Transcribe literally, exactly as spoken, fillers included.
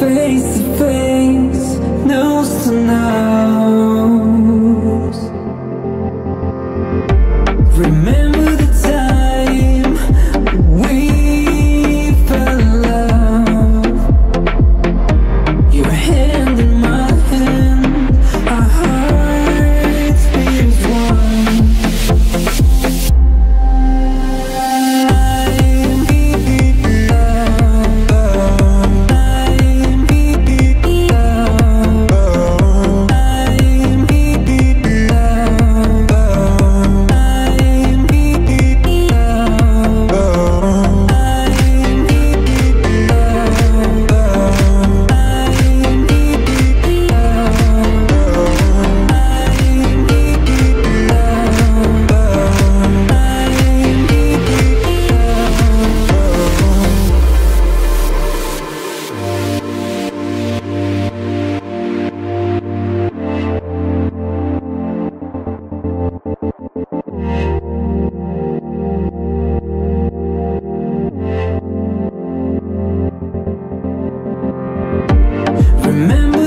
face to face, nose to nose. Remember the time we fell in love, your hand in my hand, our hearts beat one. Remember